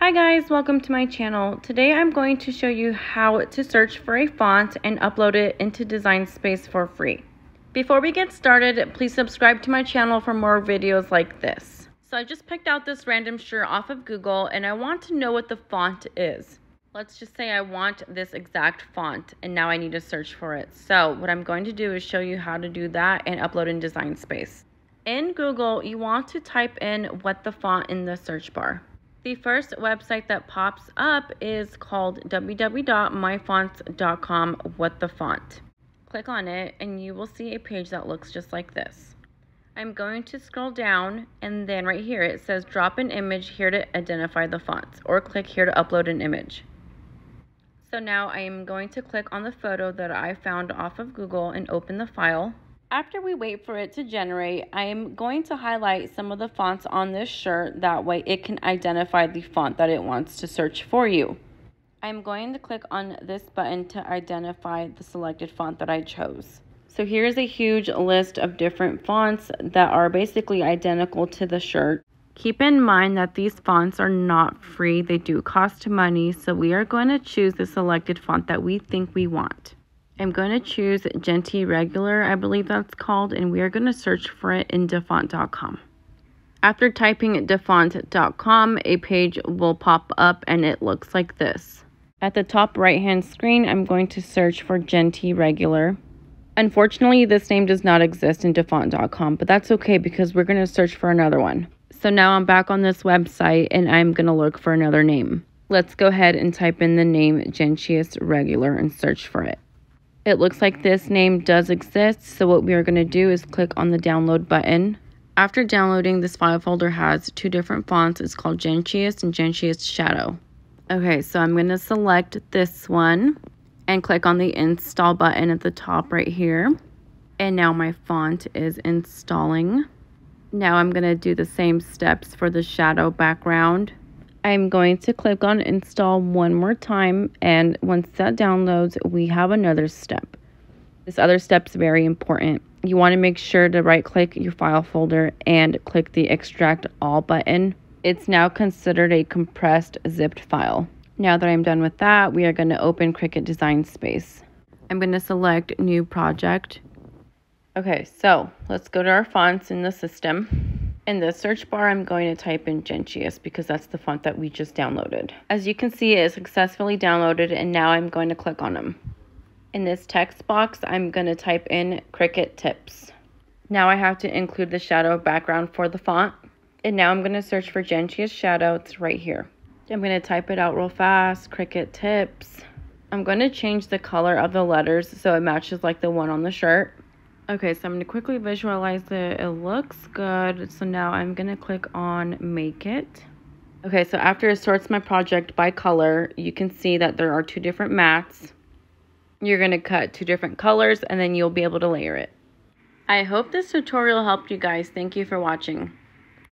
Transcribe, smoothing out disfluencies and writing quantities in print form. Hi guys, welcome to my channel. Today I'm going to show you how to search for a font and upload it into Design Space for free. Before we get started, please subscribe to my channel for more videos like this. So I just picked out this random shirt off of Google and I want to know what the font is. Let's just say I want this exact font and now I need to search for it. So what I'm going to do is show you how to do that and upload in Design Space. In Google, you want to type in "what the font" in the search bar. The first website that pops up is called www.myfonts.com whatthefont. Click on it and you will see a page that looks just like this. I'm going to scroll down and then right here it says drop an image here to identify the font, or click here to upload an image. So now I am going to click on the photo that I found off of Google and open the file. After we wait for it to generate, I am going to highlight some of the fonts on this shirt. That way it can identify the font that it wants to search for you. I'm going to click on this button to identify the selected font that I chose. So here's a huge list of different fonts that are basically identical to the shirt. Keep in mind that these fonts are not free. They do cost money. So we are going to choose the selected font that we think we want. I'm going to choose Gentium Regular, I believe that's called, and we are going to search for it in Dafont.com. After typing Dafont.com, a page will pop up and it looks like this. At the top right-hand screen, I'm going to search for Gentium Regular. Unfortunately, this name does not exist in Dafont.com, but that's okay because we're going to search for another one. So now I'm back on this website and I'm going to look for another name. Let's go ahead and type in the name Gentium Regular and search for it. It looks like this name does exist, so what we are going to do is click on the download button. After downloading, this file folder has two different fonts. It's called Gentium and Gentium Shadow. Okay, so I'm going to select this one and click on the install button at the top right here. And now my font is installing. Now I'm going to do the same steps for the shadow background. I'm going to click on install one more time, and once that downloads, we have another step. This other step is very important. You want to make sure to right click your file folder and click the extract all button. It's now considered a compressed zipped file. Now that I'm done with that, we are going to open Cricut Design Space. I'm going to select new project. Okay, so let's go to our fonts in the system. In the search bar, I'm going to type in Gentium because that's the font that we just downloaded. As you can see, it is successfully downloaded, and now I'm going to click on them. In this text box, I'm going to type in Cricut Tips. Now I have to include the shadow background for the font. And now I'm going to search for Gentium Shadow. It's right here. I'm going to type it out real fast, Cricut Tips. I'm going to change the color of the letters so it matches like the one on the shirt. Okay, so I'm going to quickly visualize it. It looks good. So now I'm going to click on Make It. Okay, so after it sorts my project by color, you can see that there are two different mats. You're going to cut two different colors and then you'll be able to layer it. I hope this tutorial helped you guys. Thank you for watching.